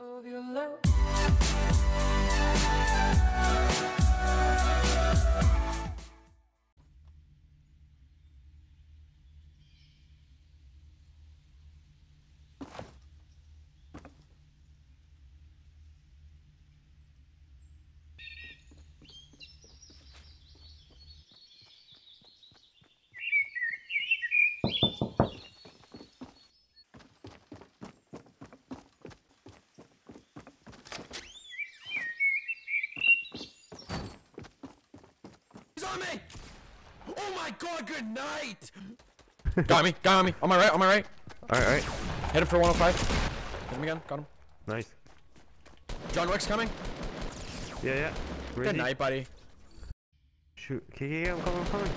of your love. Me. Oh my god, good night! Got me, got me. On my right, on my right. Alright. Hit him for 105. Hit him again, got him. Nice. John Wick's coming. Yeah. Ready? Good night, buddy. Shoot. Yeah, I'm coming.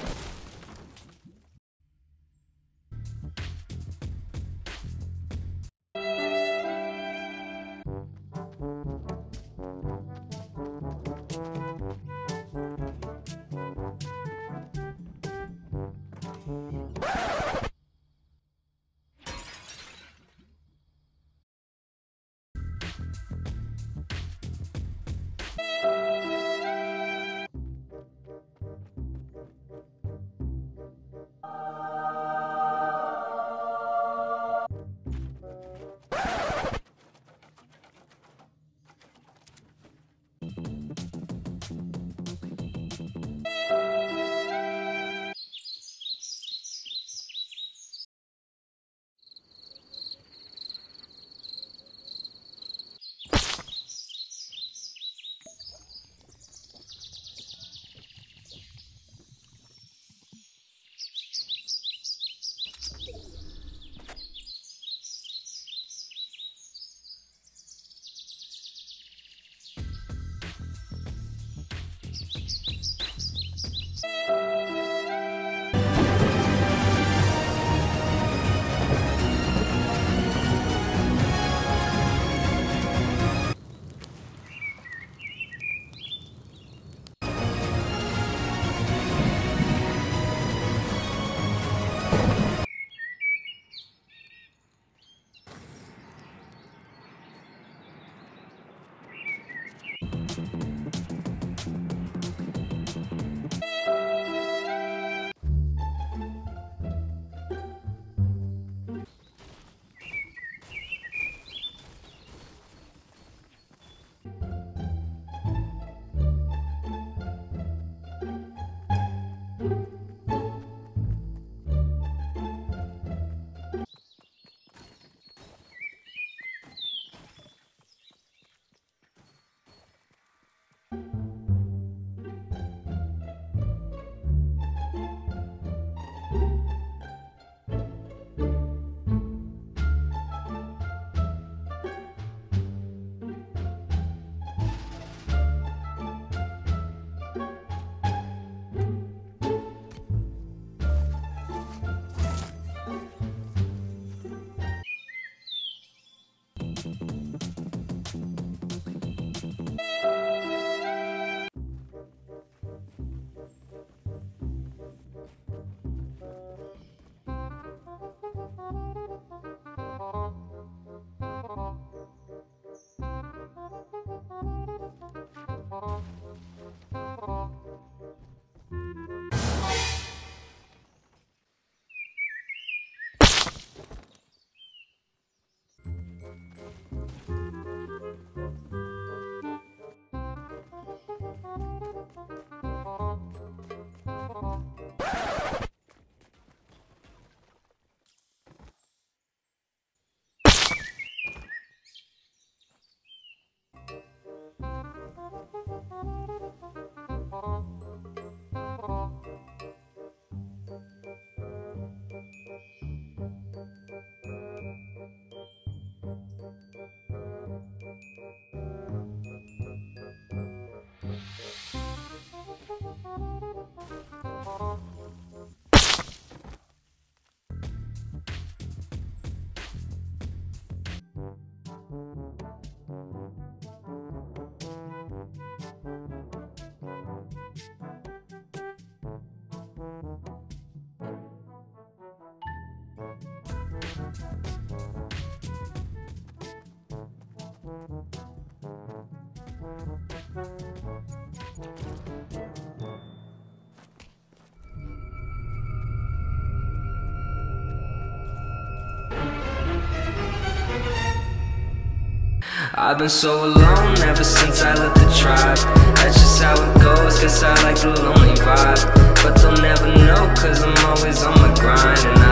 I've been so alone ever since I left the tribe. That's just how it goes, guess I like the lonely vibe. But they'll never know, cause I'm always on my grind.